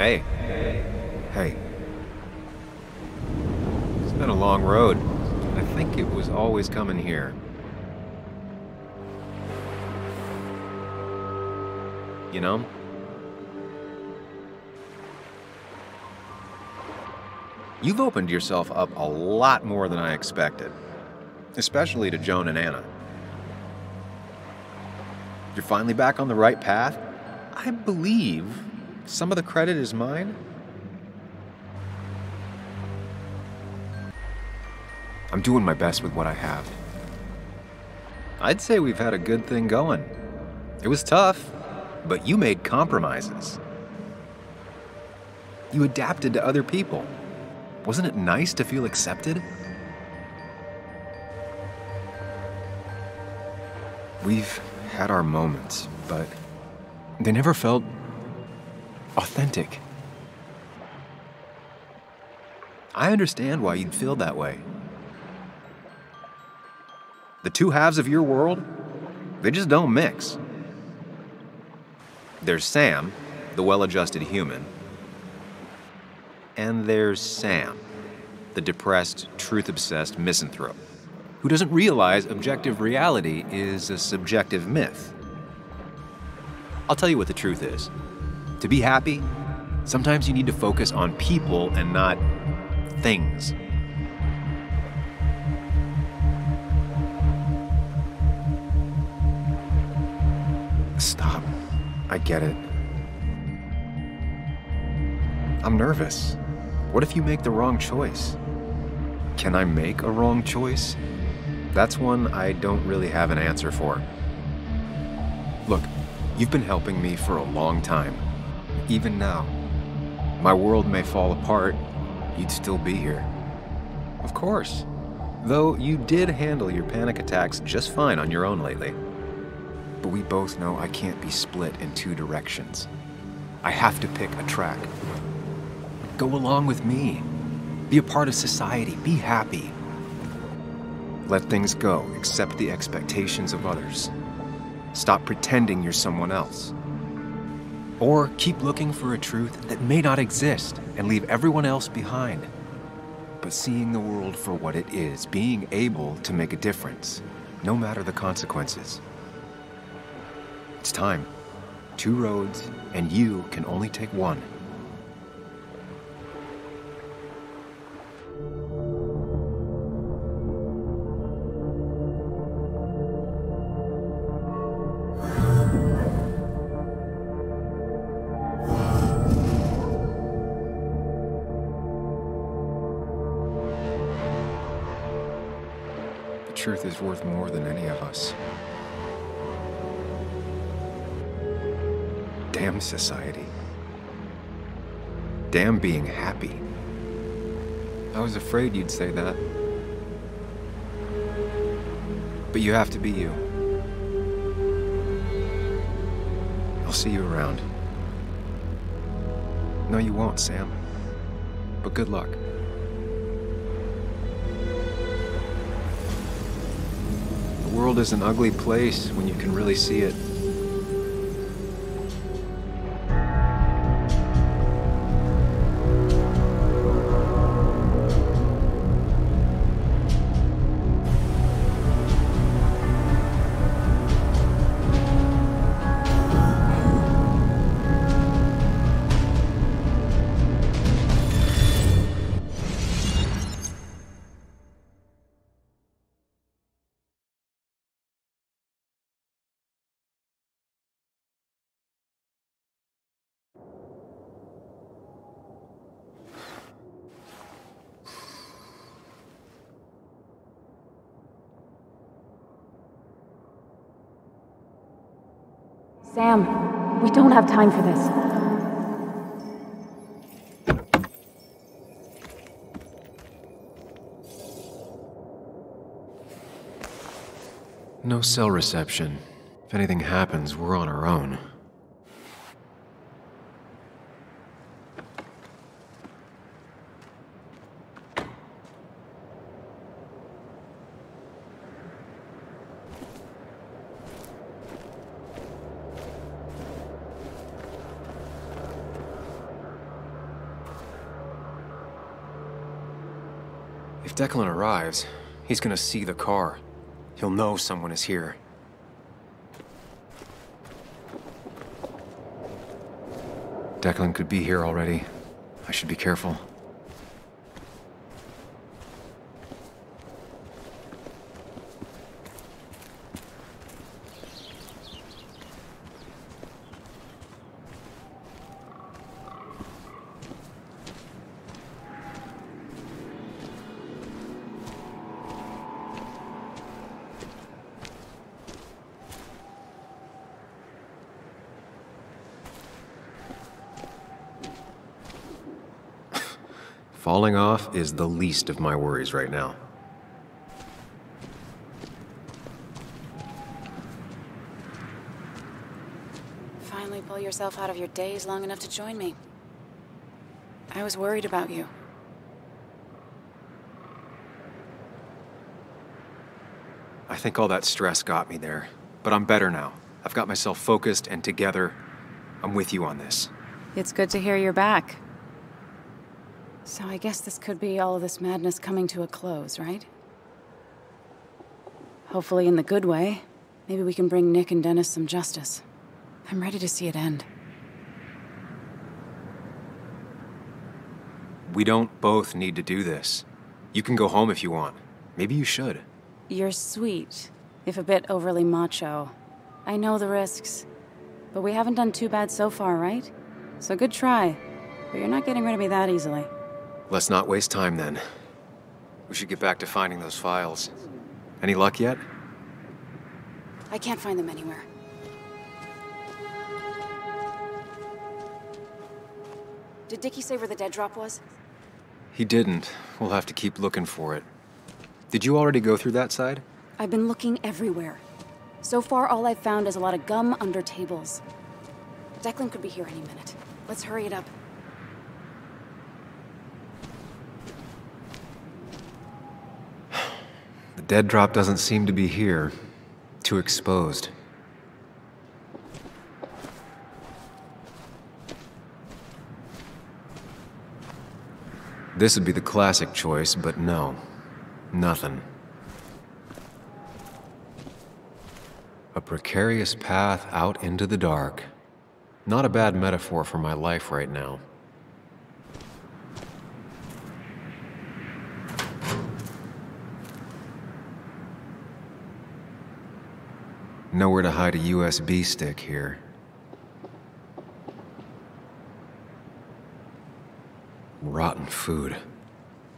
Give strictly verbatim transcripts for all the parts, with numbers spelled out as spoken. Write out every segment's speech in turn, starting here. Hey. Hey. It's been a long road. I think it was always coming here. You know? You've opened yourself up a lot more than I expected, especially to Joan and Anna. You're finally back on the right path? I believe some of the credit is mine. I'm doing my best with what I have. I'd say we've had a good thing going. It was tough, but you made compromises. You adapted to other people. Wasn't it nice to feel accepted? We've had our moments, but they never felt authentic. I understand why you'd feel that way. The two halves of your world, they just don't mix. There's Sam, the well-adjusted human, and there's Sam, the depressed, truth-obsessed misanthrope, who doesn't realize objective reality is a subjective myth. I'll tell you what the truth is. To be happy, sometimes you need to focus on people and not things. Stop. I get it. I'm nervous. What if you make the wrong choice? Can I make a wrong choice? That's one I don't really have an answer for. Look, you've been helping me for a long time. Even now, my world may fall apart, you'd still be here. Of course. Though you did handle your panic attacks just fine on your own lately. But we both know I can't be split in two directions. I have to pick a track. Go along with me. Be a part of society. Be happy. Let things go. Accept the expectations of others. Stop pretending you're someone else. Or keep looking for a truth that may not exist and leave everyone else behind. But seeing the world for what it is, being able to make a difference, no matter the consequences. It's time. Two roads, and you can only take one. The truth is worth more than any of us. Damn society. Damn being happy. I was afraid you'd say that. But you have to be you. I'll see you around. No, you won't, Sam. But good luck. The world is an ugly place when you can really see it. Sam, we don't have time for this. No cell reception. If anything happens, we're on our own. If Declan arrives, he's gonna see the car. He'll know someone is here. Declan could be here already. I should be careful. Falling off is the least of my worries right now. Finally pull yourself out of your daze long enough to join me. I was worried about you. I think all that stress got me there, but I'm better now. I've got myself focused and together. I'm with you on this. It's good to hear you're back. So I guess this could be all of this madness coming to a close, right? Hopefully in the good way. Maybe we can bring Nick and Dennis some justice. I'm ready to see it end. We don't both need to do this. You can go home if you want. Maybe you should. You're sweet, if a bit overly macho. I know the risks, but we haven't done too bad so far, right? So good try, but you're not getting rid of me that easily. Let's not waste time, then. We should get back to finding those files. Any luck yet? I can't find them anywhere. Did Dickie say where the dead drop was? He didn't. We'll have to keep looking for it. Did you already go through that side? I've been looking everywhere. So far, all I've found is a lot of gum under tables. Declan could be here any minute. Let's hurry it up. The dead drop doesn't seem to be here. Too exposed. This would be the classic choice, but no. Nothing. A precarious path out into the dark. Not a bad metaphor for my life right now. Nowhere to hide a U S B stick here. Rotten food.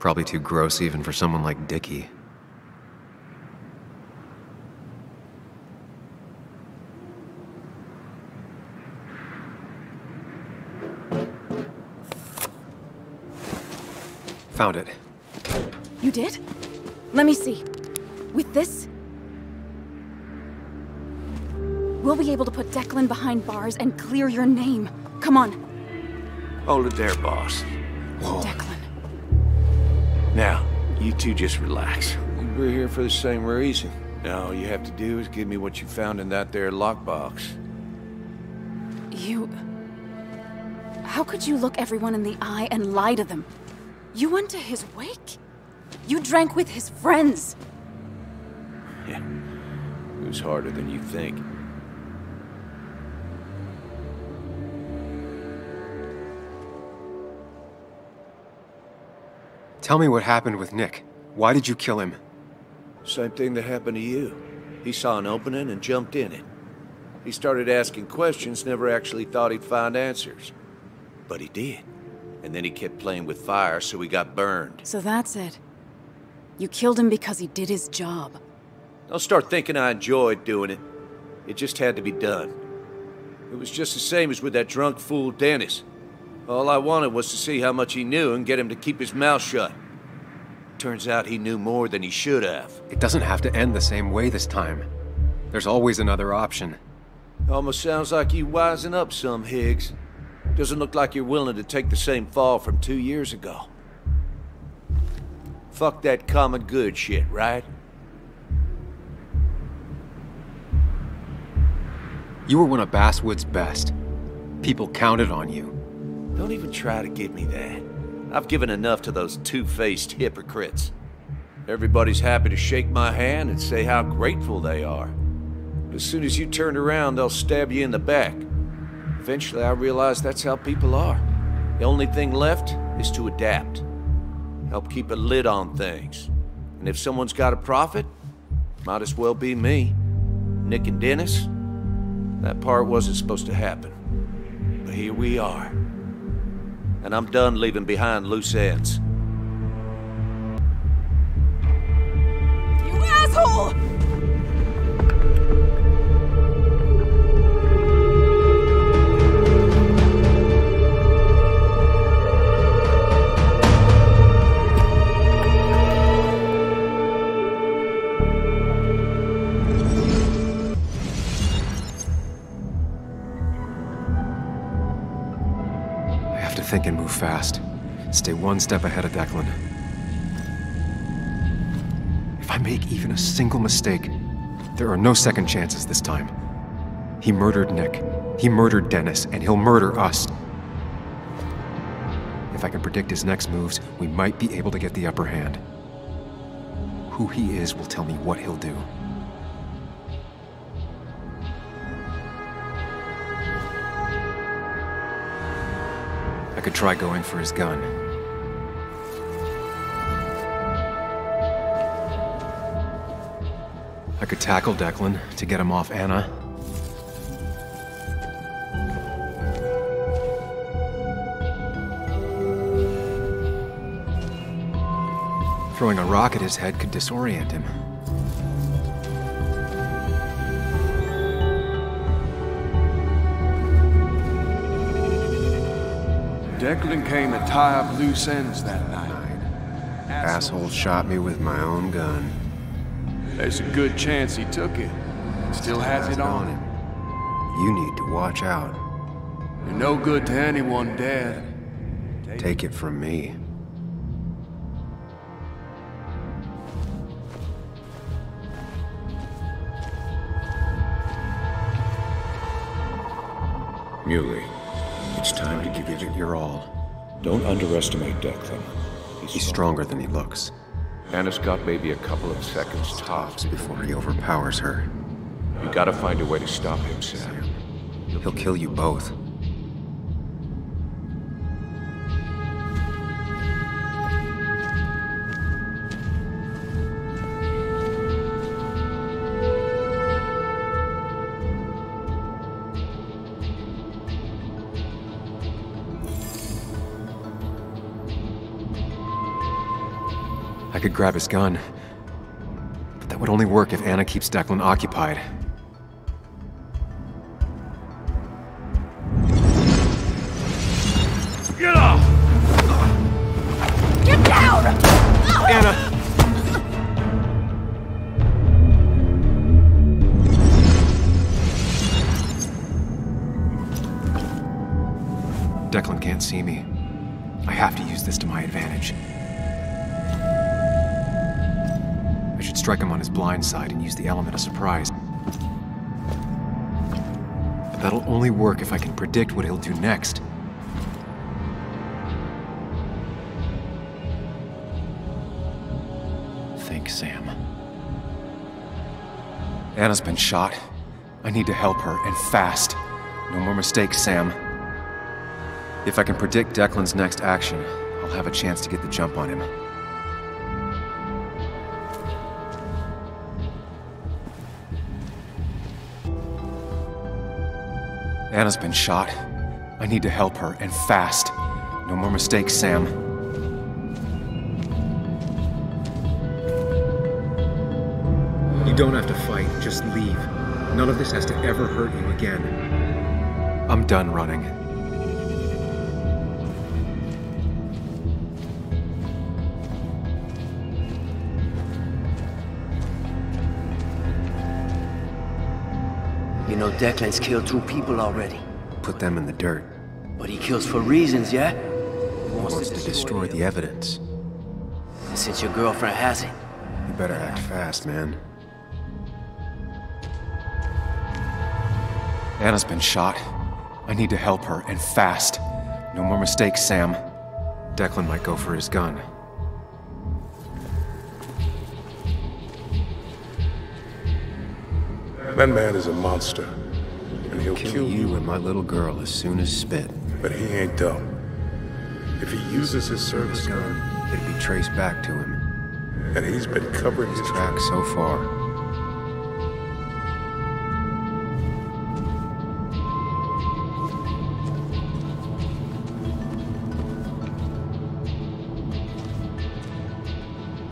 Probably too gross even for someone like Dickie. Found it. You did? Let me see. With this? We'll be able to put Declan behind bars and clear your name. Come on. Hold it there, boss. Whoa. Declan. Now, you two just relax. We're here for the same reason. Now, all you have to do is give me what you found in that there lockbox. You... How could you look everyone in the eye and lie to them? You went to his wake? You drank with his friends? Yeah. It was harder than you think. Tell me what happened with Nick. Why did you kill him? Same thing that happened to you. He saw an opening and jumped in it. He started asking questions, never actually thought he'd find answers. But he did. And then he kept playing with fire, so he got burned. So that's it. You killed him because he did his job. Don't start thinking I enjoyed doing it. It just had to be done. It was just the same as with that drunk fool Dennis. All I wanted was to see how much he knew and get him to keep his mouth shut. Turns out he knew more than he should have. It doesn't have to end the same way this time. There's always another option. Almost sounds like you wising up some, Higgs. Doesn't look like you're willing to take the same fall from two years ago. Fuck that common good shit, right? You were one of Basswood's best. People counted on you. Don't even try to give me that. I've given enough to those two-faced hypocrites. Everybody's happy to shake my hand and say how grateful they are. But as soon as you turn around, they'll stab you in the back. Eventually, I realized that's how people are. The only thing left is to adapt. Help keep a lid on things. And if someone's got a profit, might as well be me. Nick and Dennis, that part wasn't supposed to happen. But here we are. And I'm done leaving behind loose ends. You asshole! Think and move fast. Stay one step ahead of Declan. If I make even a single mistake, there are no second chances this time. He murdered Nick, he murdered Dennis, and he'll murder us. If I can predict his next moves, we might be able to get the upper hand. Who he is will tell me what he'll do. I could try going for his gun. I could tackle Declan to get him off Anna. Throwing a rock at his head could disorient him. Declan came to tie up loose ends that night. Asshole shot me with my own gun. There's a good chance he took it. Still has it on him. You need to watch out. You're no good to anyone dead. Take it from me. Muley. It's time to give it your all. Don't underestimate Declan. He's, He's stronger than he looks. Anna's got maybe a couple of seconds tops before he overpowers her. You gotta find a way to stop him, Sam. He'll kill you both. I could grab his gun, but that would only work if Anna keeps Declan occupied. Get off! Get down! Anna! Declan can't see me. I have to use this to my advantage. Strike him on his blind side and use the element of surprise. But that'll only work if I can predict what he'll do next. Think, Sam. Anna's been shot. I need to help her, and fast. No more mistakes, Sam. If I can predict Declan's next action, I'll have a chance to get the jump on him. Anna's been shot. I need to help her, and fast. No more mistakes, Sam. You don't have to fight, just leave. None of this has to ever hurt you again. I'm done running. You know, Declan's killed two people already. Put them in the dirt. But he kills for reasons, yeah? He wants, wants to destroy, destroy the evidence. And since your girlfriend has it... You better act fast, man. Anna's been shot. I need to help her, and fast. No more mistakes, Sam. Declan might go for his gun. That man is a monster. And he'll kill, kill you and my little girl as soon as spit. But he ain't dumb. If he uses his service gun, it'll be traced back to him. And he's been covering his, his tracks so far.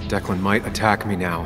Declan might attack me now.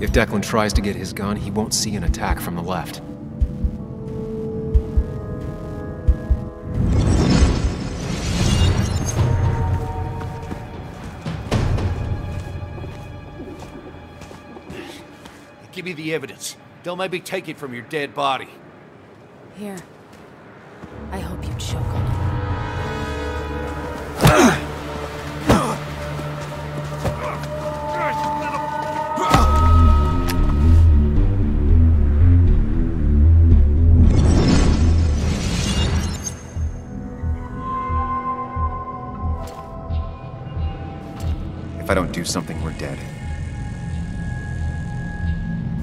If Declan tries to get his gun, he won't see an attack from the left. Give me the evidence. They'll maybe take it from your dead body. Here. I hope you choke on it. If I don't do something, we're dead.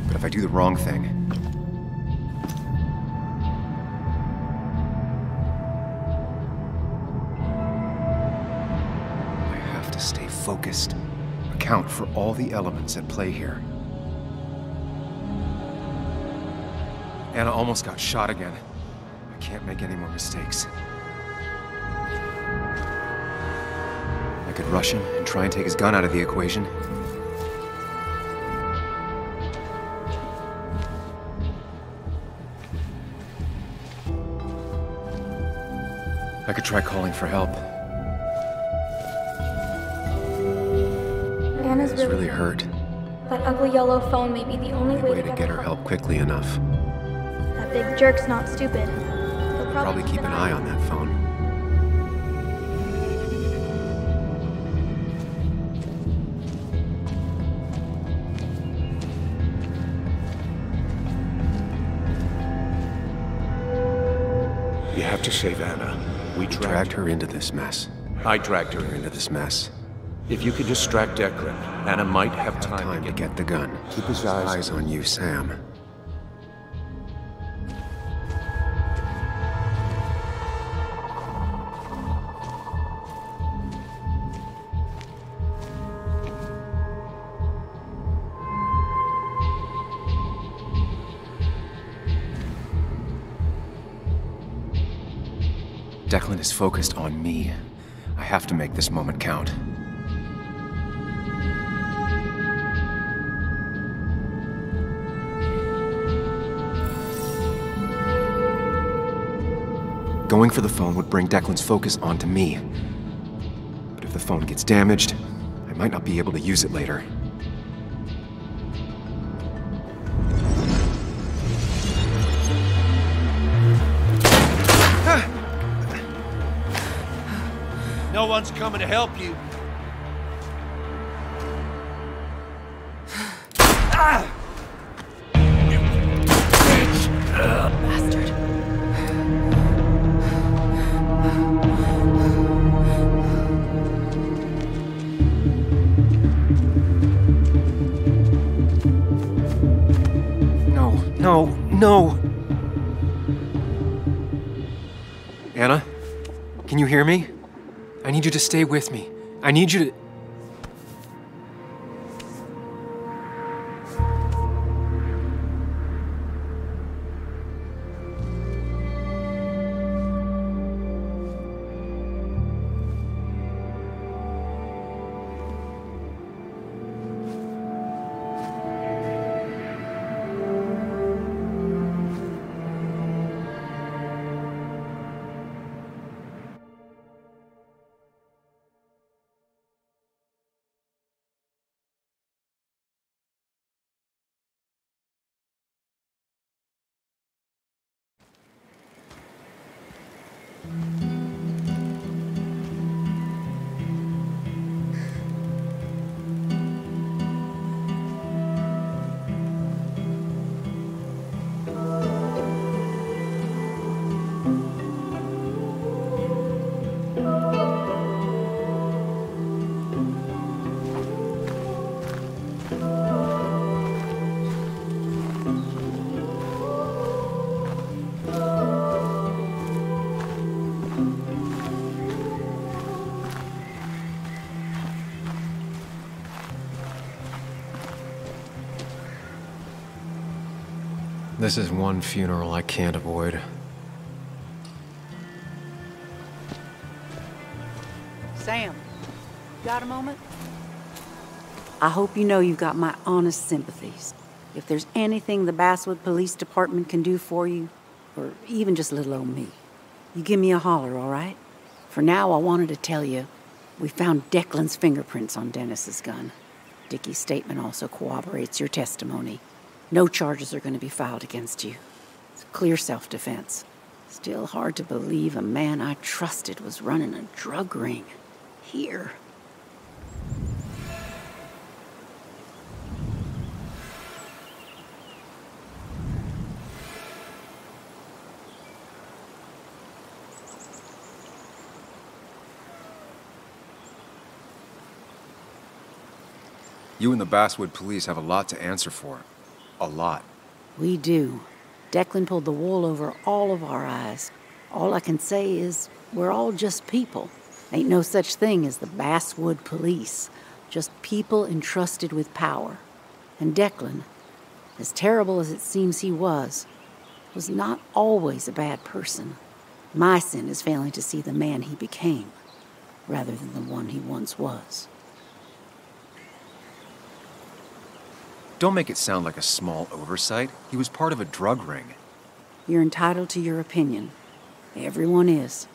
But if I do the wrong thing... I have to stay focused. Account for all the elements at play here. Anna almost got shot again. I can't make any more mistakes. I could rush him and try and take his gun out of the equation. I could try calling for help. Anna's really, really hurt. That ugly yellow phone may be the only, only way, way to, to get her help quickly enough. That big jerk's not stupid. He'll probably, probably keep an eye on that phone. You have to save Anna. We dragged, dragged her into this mess. I dragged her into this mess. If you could distract Declan, Anna might have, have time, time to, get... to get the gun. Keep his eyes, eyes on you, Sam. Declan is focused on me. I have to make this moment count. Going for the phone would bring Declan's focus onto me. But if the phone gets damaged, I might not be able to use it later. No one's coming to help you. Ah! You bitch! Bastard. No, no, no. Anna, can you hear me? I need you to stay with me. I need you to... This is one funeral I can't avoid. Sam, got a moment? I hope you know you've got my honest sympathies. If there's anything the Basswood Police Department can do for you, or even just little old me, you give me a holler, all right? For now, I wanted to tell you, we found Declan's fingerprints on Dennis's gun. Dickie's statement also corroborates your testimony. No charges are going to be filed against you. It's clear self-defense. Still hard to believe a man I trusted was running a drug ring. Here. You and the Basswood police have a lot to answer for. A lot. We do. Declan pulled the wool over all of our eyes. All I can say is, we're all just people. Ain't no such thing as the Basswood police. Just people entrusted with power. And Declan, as terrible as it seems he was, was not always a bad person. My sin is failing to see the man he became, rather than the one he once was. Don't make it sound like a small oversight. He was part of a drug ring. You're entitled to your opinion. Everyone is.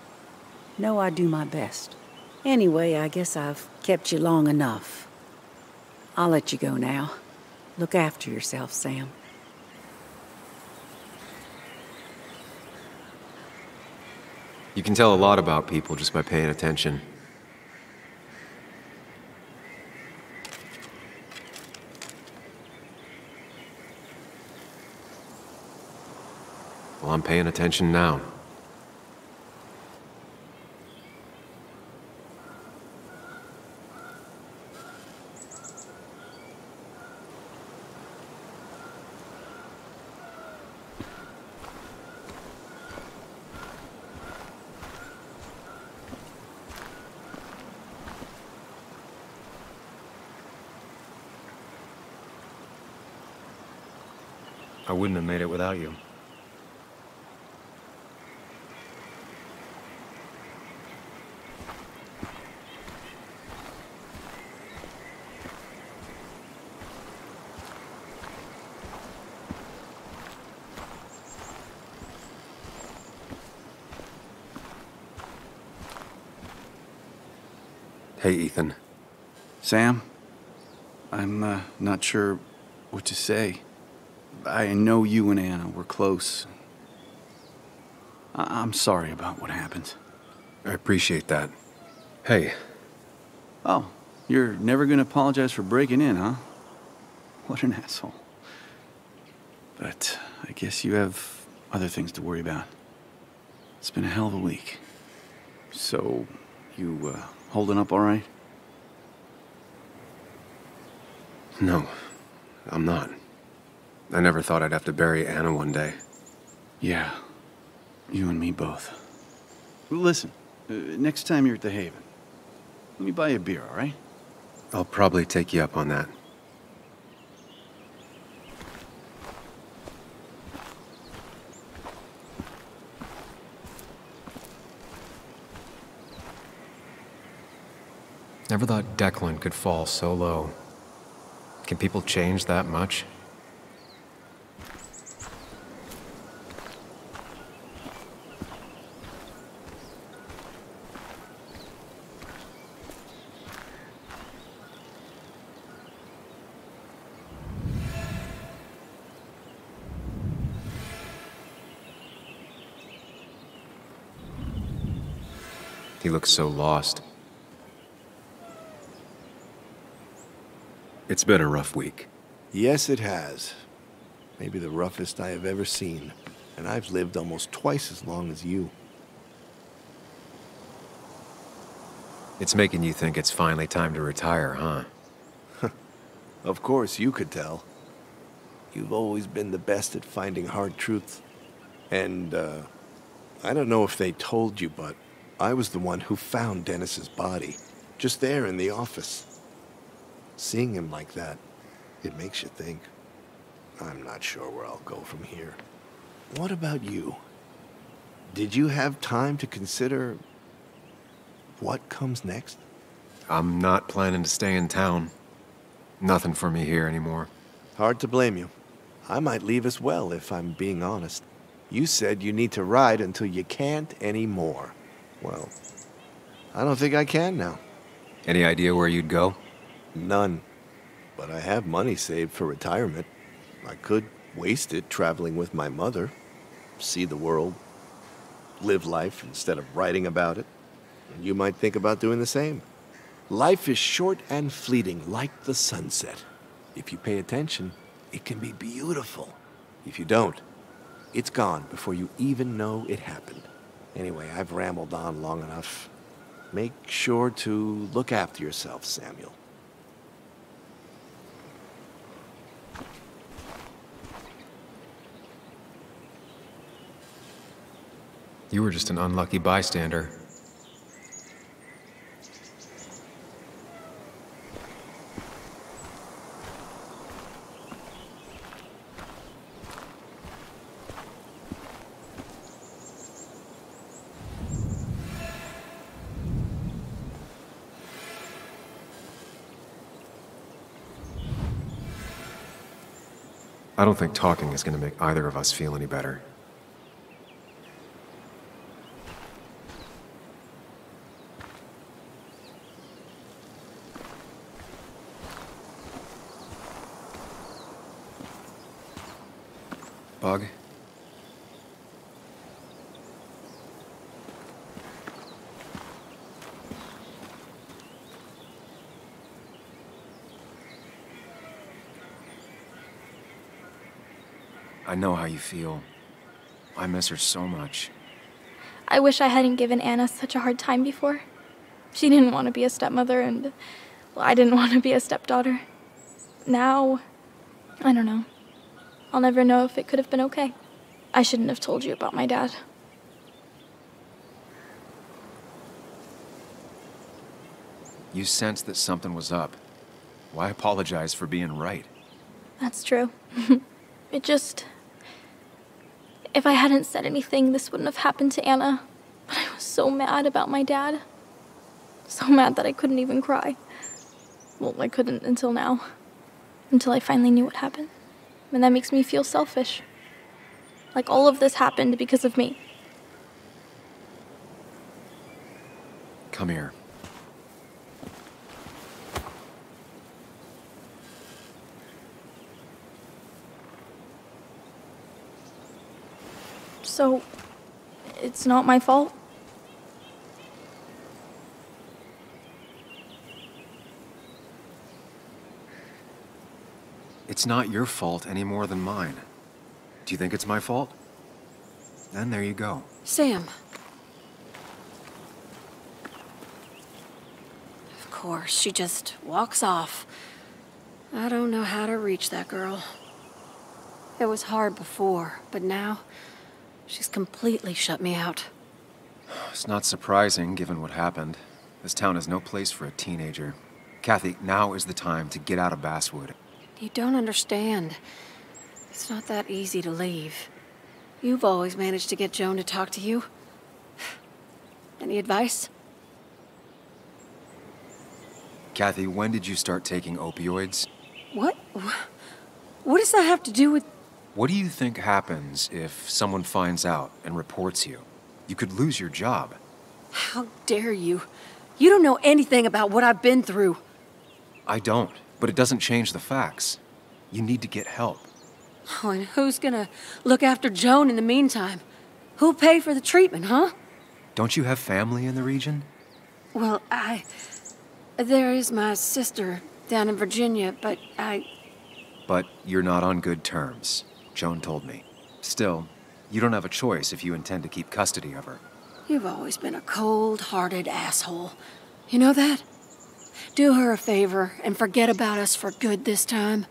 No, I do my best. Anyway, I guess I've kept you long enough. I'll let you go now. Look after yourself, Sam. You can tell a lot about people just by paying attention. Well, I'm paying attention now. I wouldn't have made it without you. Hey, Ethan. Sam, I'm uh, not sure what to say. I know you and Anna were close. I I'm sorry about what happened. I appreciate that. Hey. Oh, you're never gonna apologize for breaking in, huh? What an asshole. But I guess you have other things to worry about. It's been a hell of a week. So, you, uh... holding up all right? No, I'm not. I never thought I'd have to bury Anna one day. Yeah, you and me both. Listen, uh, next time you're at the Haven, let me buy you a beer, all right? I'll probably take you up on that. Never thought Declan could fall so low. Can people change that much? He looks so lost. It's been a rough week. Yes, it has. Maybe the roughest I have ever seen. And I've lived almost twice as long as you. It's making you think it's finally time to retire, huh? Of course, you could tell. You've always been the best at finding hard truths. And, uh, I don't know if they told you, but I was the one who found Dennis's body. Just there in the office. Seeing him like that, it makes you think. I'm not sure where I'll go from here. What about you? Did you have time to consider what comes next? I'm not planning to stay in town. Nothing for me here anymore. Hard to blame you. I might leave as well, if I'm being honest. You said you need to ride until you can't anymore. Well, I don't think I can now. Any idea where you'd go? None. But I have money saved for retirement. I could waste it traveling with my mother. See the world. Live life instead of writing about it. And you might think about doing the same. Life is short and fleeting, like the sunset. If you pay attention, it can be beautiful. If you don't, it's gone before you even know it happened. Anyway, I've rambled on long enough. Make sure to look after yourself, Samuel. You were just an unlucky bystander. I don't think talking is going to make either of us feel any better. Bug? I know how you feel. I miss her so much. I wish I hadn't given Anna such a hard time before. She didn't want to be a stepmother, and well, I didn't want to be a stepdaughter. Now, I don't know. I'll never know if it could have been okay. I shouldn't have told you about my dad. You sensed that something was up. Why apologize for being right? That's true. It just... If I hadn't said anything, this wouldn't have happened to Anna. But I was so mad about my dad. So mad that I couldn't even cry. Well, I couldn't until now. Until I finally knew what happened. And that makes me feel selfish. Like all of this happened because of me. Come here. So... it's not my fault? It's not your fault any more than mine. Do you think it's my fault? Then there you go. Sam. Of course, she just walks off. I don't know how to reach that girl. It was hard before, but now... she's completely shut me out. It's not surprising, given what happened. This town is no place for a teenager. Kathy, now is the time to get out of Basswood. You don't understand. It's not that easy to leave. You've always managed to get Joan to talk to you. Any advice? Kathy, when did you start taking opioids? What? What does that have to do with... What do you think happens if someone finds out and reports you? You could lose your job. How dare you? You don't know anything about what I've been through. I don't, but it doesn't change the facts. You need to get help. Oh, and who's gonna look after Joan in the meantime? Who'll pay for the treatment, huh? Don't you have family in the region? Well, I... there is my sister down in Virginia, but I... But you're not on good terms. Joan told me. Still, you don't have a choice if you intend to keep custody of her. You've always been a cold-hearted asshole. You know that? Do her a favor and forget about us for good this time.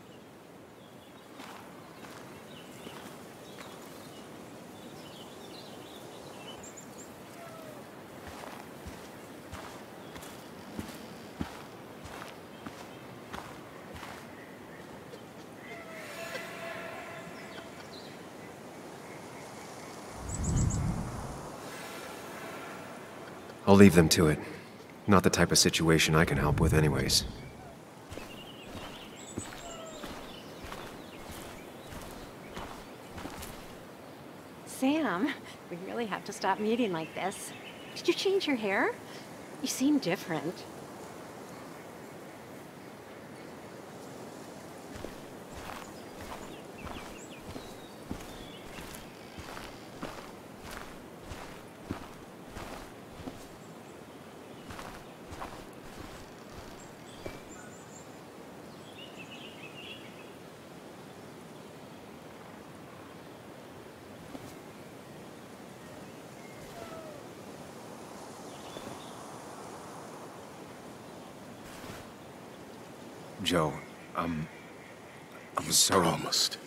I'll leave them to it. Not the type of situation I can help with anyways. Sam, we really have to stop meeting like this. Did you change your hair? You seem different. Joe, um, I'm sorry. Promised.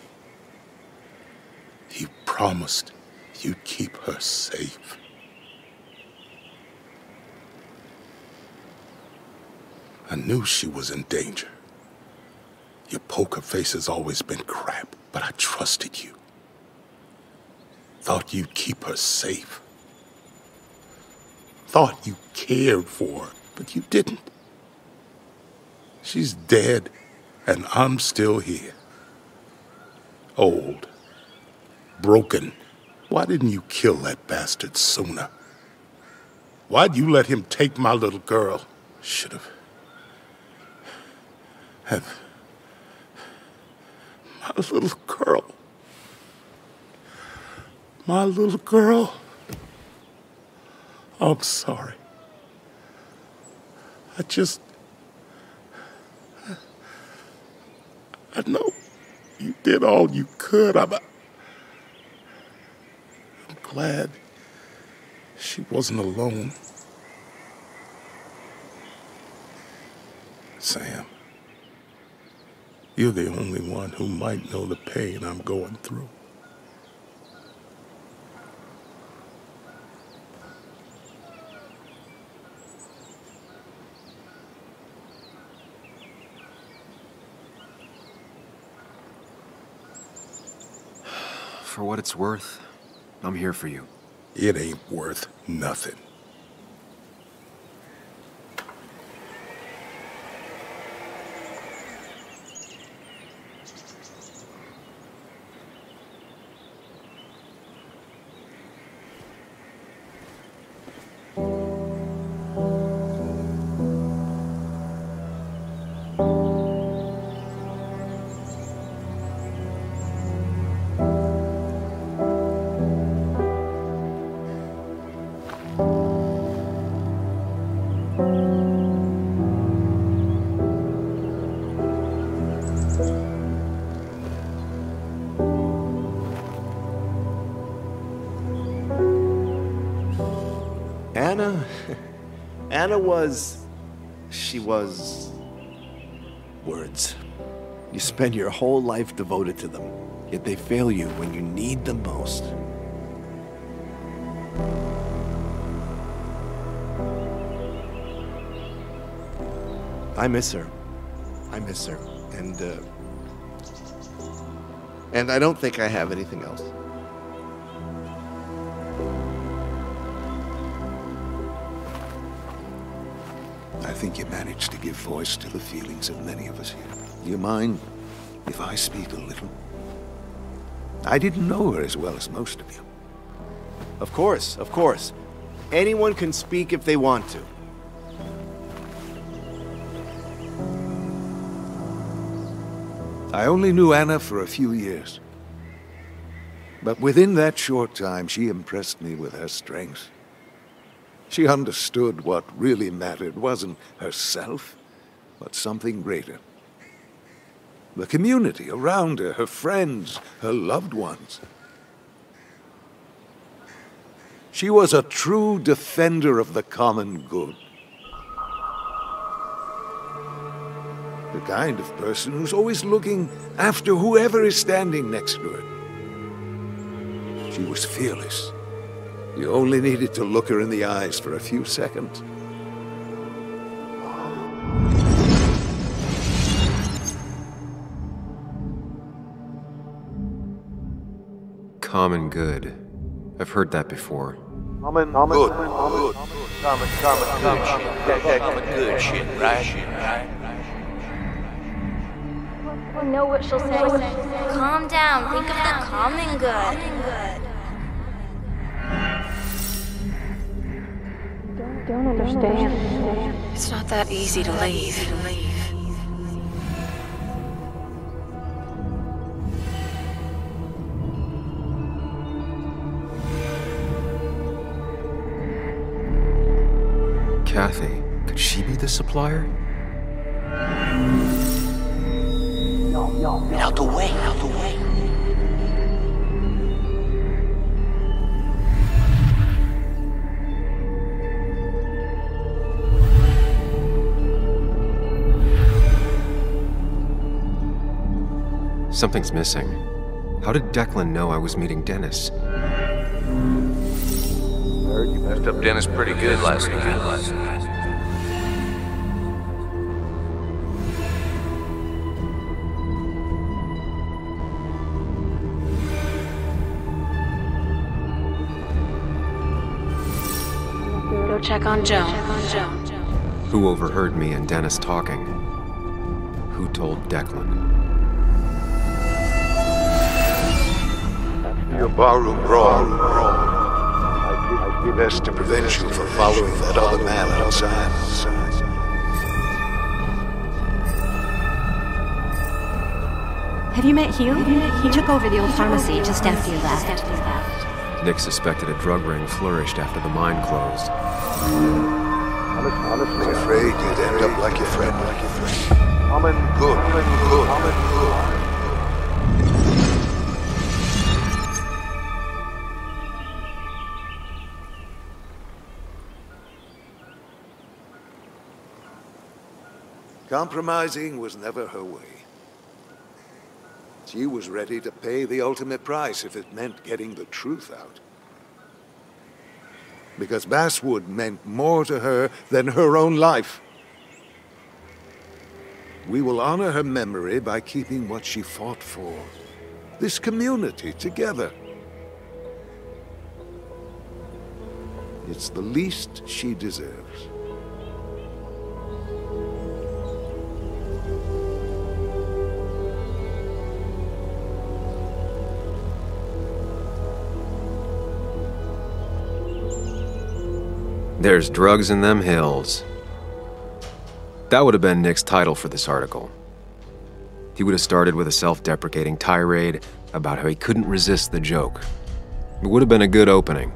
You promised you'd keep her safe. I knew she was in danger. Your poker face has always been crap, but I trusted you. Thought you'd keep her safe. Thought you cared for her, but you didn't. She's dead, and I'm still here. Old. Broken. Why didn't you kill that bastard sooner? Why'd you let him take my little girl? Should've... Have... My little girl. My little girl. I'm sorry. I just... I know you did all you could. I'm, I'm glad she wasn't alone. Sam, you're the only one who might know the pain I'm going through. For what it's worth, I'm here for you. It ain't worth nothing. Anna... Anna was... She was... Words. You spend your whole life devoted to them, yet they fail you when you need them most. I miss her. I miss her. And, uh... And I don't think I have anything else. I think you managed to give voice to the feelings of many of us here. Do you mind if I speak a little? I didn't know her as well as most of you. Of course, of course. Anyone can speak if they want to. I only knew Anna for a few years. But within that short time, she impressed me with her strength. She understood what really mattered wasn't herself, but something greater. The community around her, her friends, her loved ones. She was a true defender of the common good. The kind of person who's always looking after whoever is standing next to her. She was fearless. You only needed to look her in the eyes for a few seconds. Common good. I've heard that before. I'm in, I'm in, good, I'm in, I'm good, I'm in, I'm in, I'm in, I'm in, good shit, right? I know what she'll say. Calm down, think of the common good. Don't understand. It's not that easy to leave. Kathy, could she be the supplier? No, no, no. Out the way, out the way. Something's missing. How did Declan know I was meeting Dennis? You messed up Dennis pretty good last night. Go check on Joan. Who overheard me and Dennis talking? Who told Declan? Your barroom brawl. It'd be best to prevent you from following that other man outside. Have you met Hugh? He took over the old pharmacy just after you left. Nick suspected a drug ring flourished after the mine closed. I'm afraid you'd end up like your friend. Like your friend. I'm in good. Good. I'm in good. Compromising was never her way. She was ready to pay the ultimate price if it meant getting the truth out. Because Basswood meant more to her than her own life. We will honor her memory by keeping what she fought for, this community together. It's the least she deserves. There's drugs in them hills. That would have been Nick's title for this article. He would have started with a self-deprecating tirade about how he couldn't resist the joke. It would have been a good opening.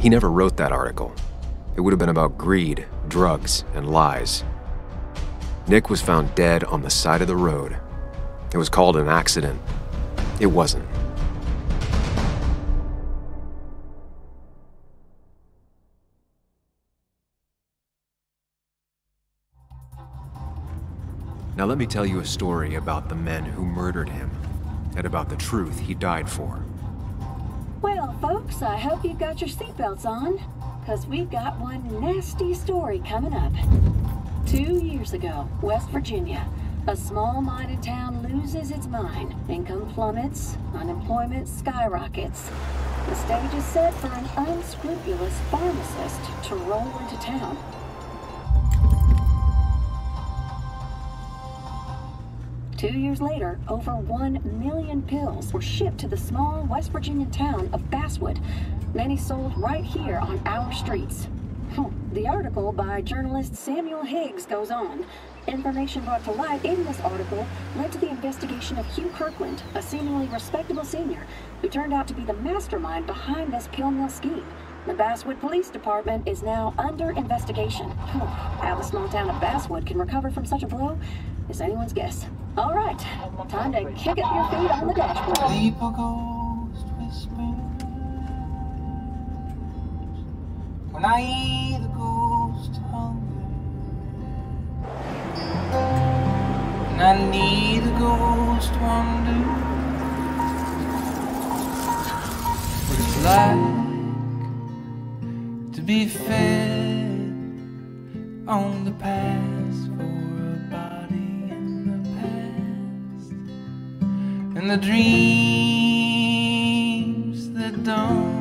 He never wrote that article. It would have been about greed, drugs, and lies. Nick was found dead on the side of the road. It was called an accident. It wasn't. Now let me tell you a story about the men who murdered him, and about the truth he died for. Well, folks, I hope you've got your seatbelts on, because we've got one nasty story coming up. Two years ago, West Virginia, a small-minded town loses its mind. Income plummets, unemployment skyrockets. The stage is set for an unscrupulous pharmacist to roll into town. Two years later, over one million pills were shipped to the small West Virginian town of Basswood, many sold right here on our streets. The article by journalist Samuel Higgs goes on. Information brought to light in this article led to the investigation of Hugh Kirkland, a seemingly respectable senior, who turned out to be the mastermind behind this pill mill scheme. The Basswood Police Department is now under investigation. How the small town of Basswood can recover from such a blow is anyone's guess. All right, time to kick up your feet on the dashboard. People ghost whispers when I hear the ghost hunger, and I need the ghost wonder what it's like be fed on the past for a body in the past and the dreams that don't.